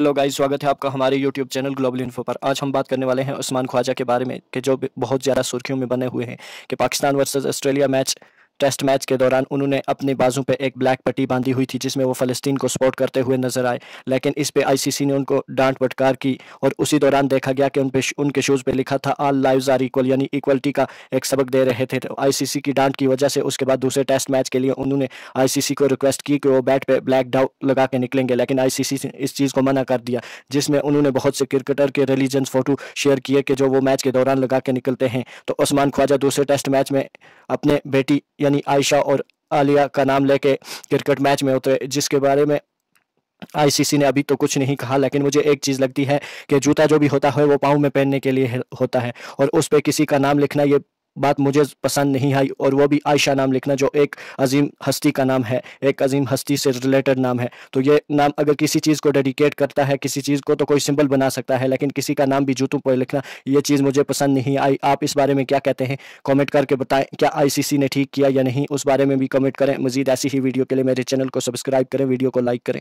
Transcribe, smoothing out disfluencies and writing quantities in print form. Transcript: Hello guys, स्वागत है आपका हमारे यूट्यूब चैनल ग्लोबल इन्फो पर। आज हम बात करने वाले हैं उस्मान ख्वाजा के बारे में कि जो बहुत ज़्यादा सुर्खियों में बने हुए हैं कि Pakistan versus Australia test match के दौरान उन्होंने अपने बाजू पे एक ब्लैक पट्टी बांधी हुई थी जिसमें वो फ़लस्तीन को सपोर्ट करते हुए नजर आए, लेकिन इस पे आईसीसी ने उनको डांट फटकार की और उसी दौरान देखा गया कि उनके शूज़ पे लिखा था ऑल लाइव्स आर इक्वल, यानी इक्वलिटी का एक सबक दे रहे थे। तो आईसीसी की डांट की वजह से उसके बाद दूसरे टेस्ट मैच के लिए उन्होंने आईसीसी को रिक्वेस्ट की कि वो बैट पर ब्लैक डाउ लगा के निकलेंगे, लेकिन आईसीसी ने इस चीज़ को मना कर दिया, जिसमें उन्होंने बहुत से क्रिकेटर के रिलीजियस फ़ोटो शेयर किए कि जो वो मैच के दौरान लगा के निकलते हैं। तो उस्मान ख्वाजा दूसरे टेस्ट मैच में अपने बेटी यानी आयशा और आलिया का नाम लेके क्रिकेट मैच में उतरे, जिसके बारे में आईसीसी ने अभी तो कुछ नहीं कहा, लेकिन मुझे एक चीज़ लगती है कि जूता जो भी होता है वो पाँव में पहनने के लिए होता है, और उस पे किसी का नाम लिखना ये बात मुझे पसंद नहीं आई, और वो भी आयशा नाम लिखना जो एक अजीम हस्ती का नाम है, एक अजीम हस्ती से रिलेटेड नाम है। तो ये नाम अगर किसी चीज़ को डेडिकेट करता है, किसी चीज़ को, तो कोई सिंबल बना सकता है, लेकिन किसी का नाम भी जूतों पर लिखना ये चीज़ मुझे पसंद नहीं आई। आप इस बारे में क्या कहते हैं कमेंट करके बताएं, क्या आईसीसी ने ठीक किया या नहीं, उस बारे में भी कमेंट करें। मज़ीद ऐसी ही वीडियो के लिए मेरे चैनल को सब्सक्राइब करें, वीडियो को लाइक करें।